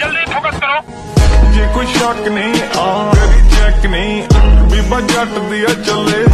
जल्दी फोकस करो। ये कोई शक नहीं, आ चेक नहीं, बीबा जट दिया चले।